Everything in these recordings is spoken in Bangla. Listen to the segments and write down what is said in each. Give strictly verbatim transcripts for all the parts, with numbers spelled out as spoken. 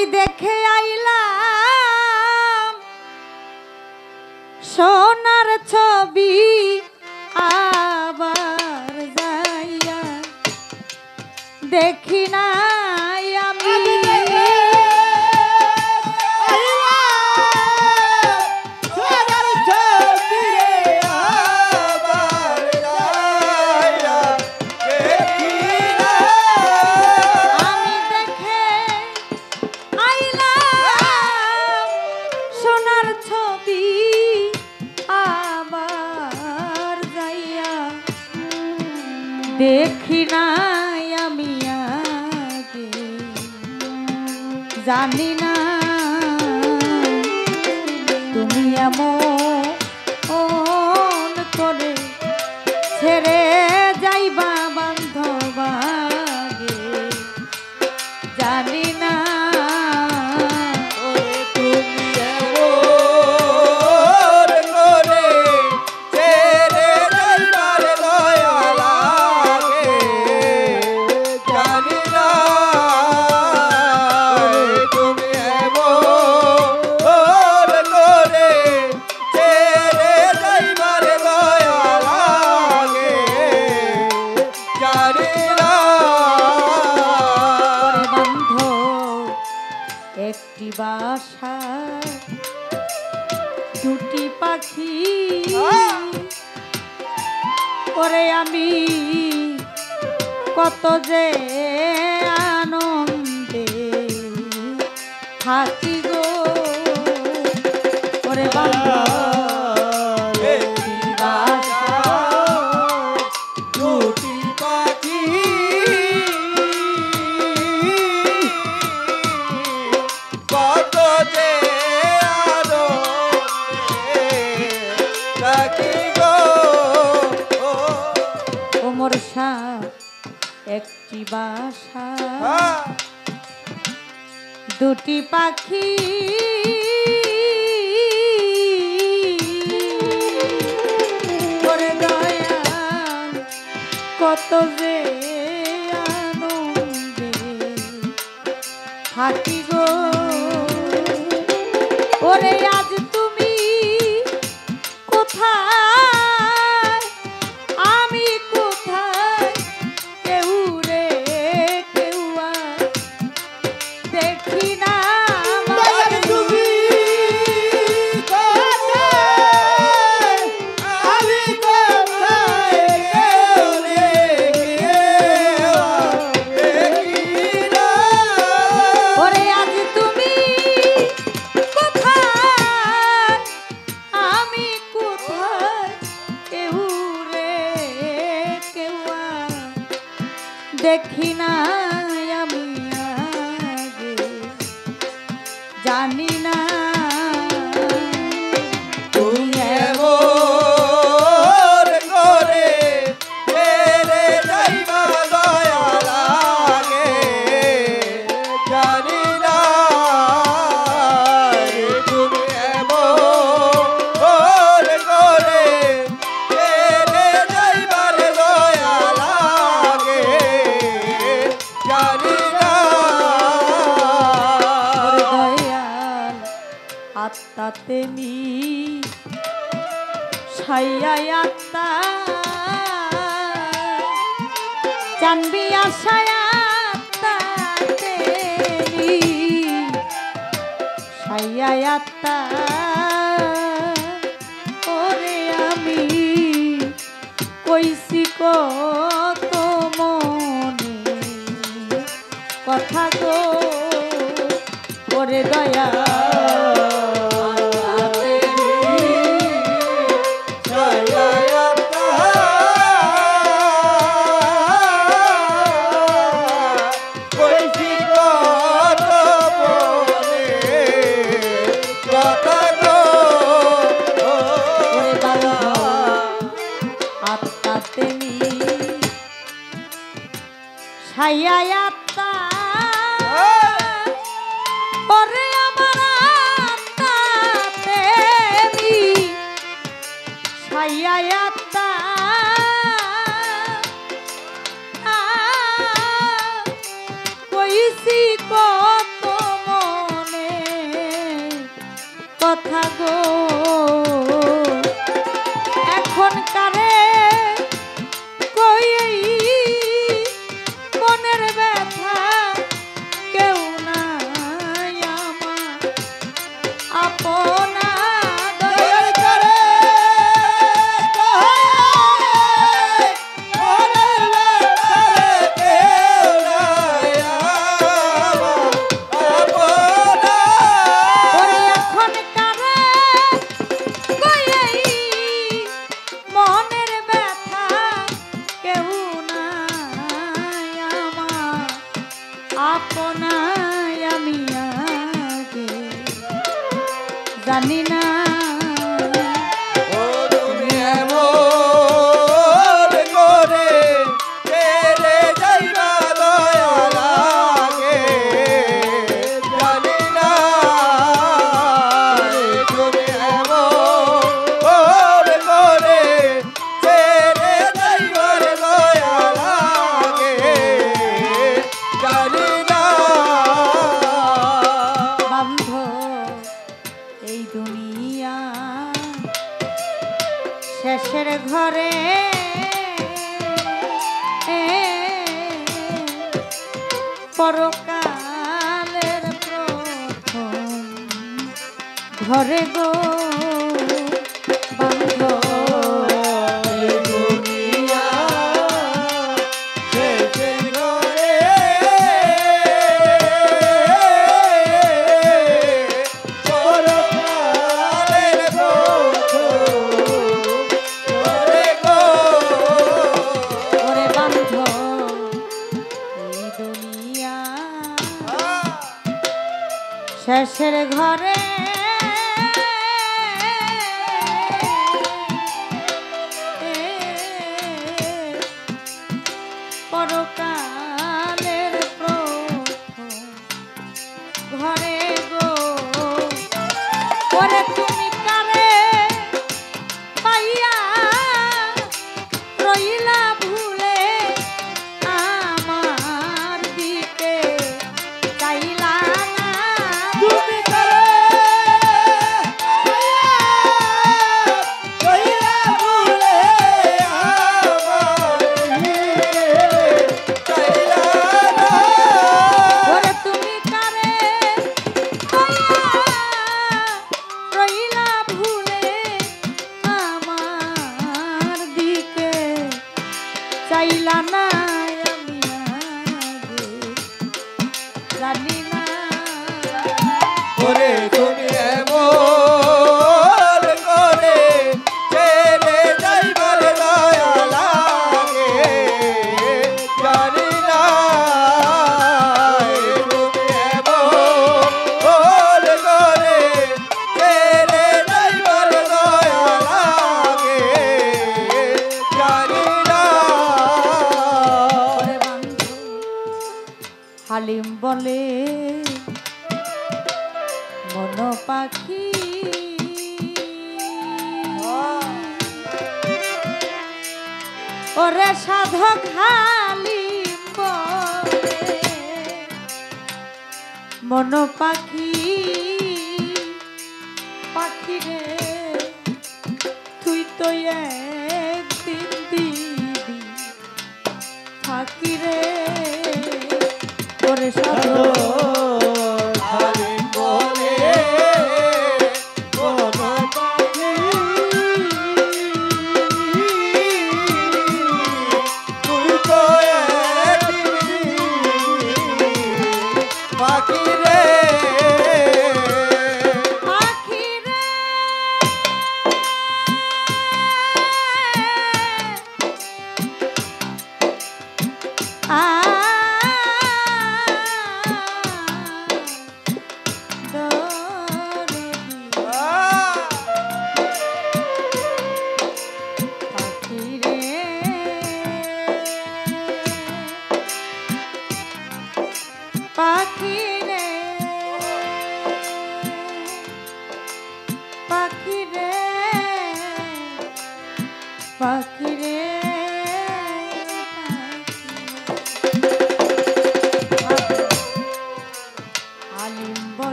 আমি দেখে আইলাম সোনার ছবি আবার যাইয়া দেখি না देखी ना अमिया के जानी ना तुम्हें मो ओन करे छेड़े जाइबा बंधवागे जानी ना বাসা দুটি পাখি করে আমি কত যে আনন্দে থাকি গো করে বাবা একটি বাসা দুটি পাখি করে দয়া কত যে আনন্দে থাকি গো ওরে আজ তুমি কোথায় देखी ना আমি আগে জানি না আত্মাতে নি ছায়ায় আত্মা জানবি আশায় আত্মাতে নি ছায়ায় আত্মা ওরে আমি কইছি কত মনে কথা গো ওরে দয়া ছায়ায়াত্মা ওরে আমার আত্মা প্রেমী ছায়ায়াত্মা কইছি কত মন ঘরে গো শেষের ঘরে বলে মন পাখি ওরে সাধক হালিম বলে মন পাখি পাখি রে তুই তো একদিন দিবি পাখি রে I'm sorry.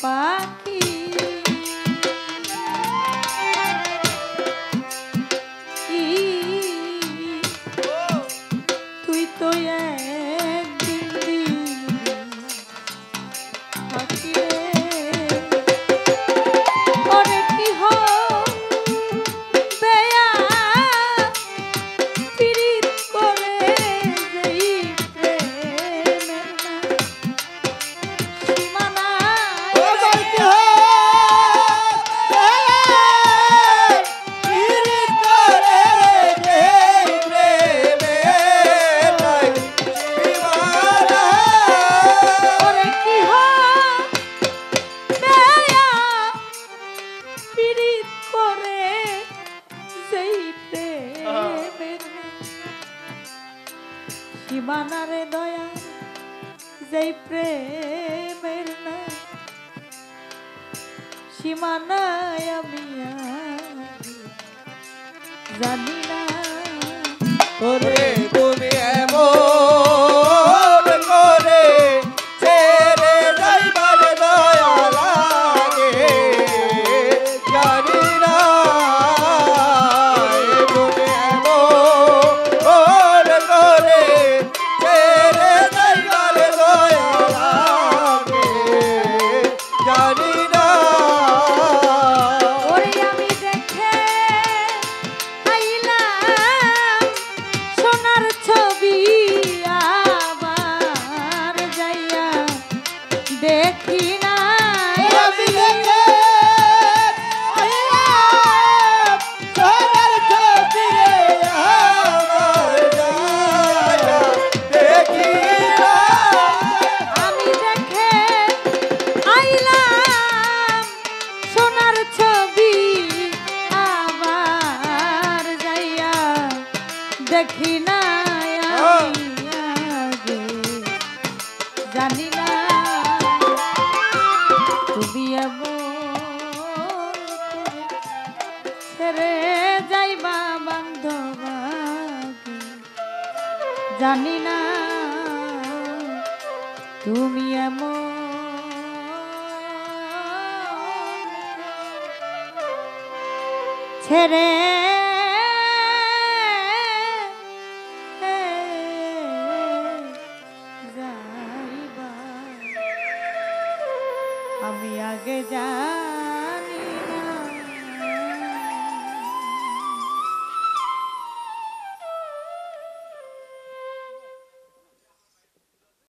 pagi tui to yang dinding pagi ore ki ho beya pirit kore jei Manare doya zai premerna shimana yamiya zanina ore tumi emon kore chere jaibar doya lage janina tumi emon kore জানিনা তুমি এমন ছেড়ে যাইবা আমি আগে যা